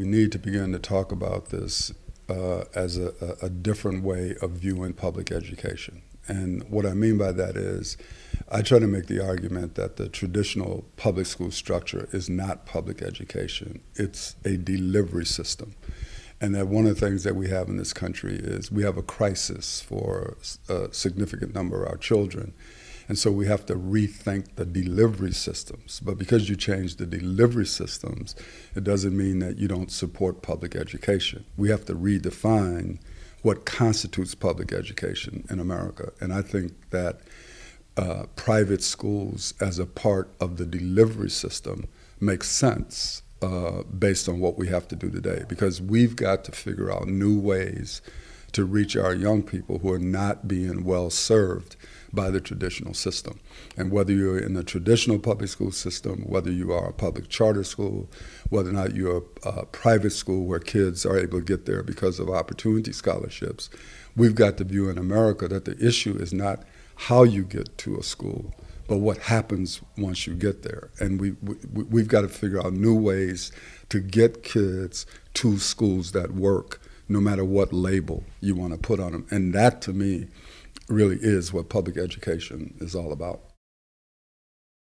We need to begin to talk about this as a different way of viewing public education. And what I mean by that is, I try to make the argument that the traditional public school structure is not public education. It's a delivery system. And that one of the things that we have in this country is we have a crisis for a significant number of our children. And so we have to rethink the delivery systems. But because you change the delivery systems, it doesn't mean that you don't support public education. We have to redefine what constitutes public education in America. And I think that private schools as a part of the delivery system makes sense. Based on what we have to do today, because we've got to figure out new ways to reach our young people who are not being well served by the traditional system. And whether you're in the traditional public school system, whether you are a public charter school, whether or not you're a private school where kids are able to get there because of opportunity scholarships, we've got the view in America that the issue is not how you get to a school, but what happens once you get there. And we've got to figure out new ways to get kids to schools that work, no matter what label you want to put on them. And that, to me, really is what public education is all about.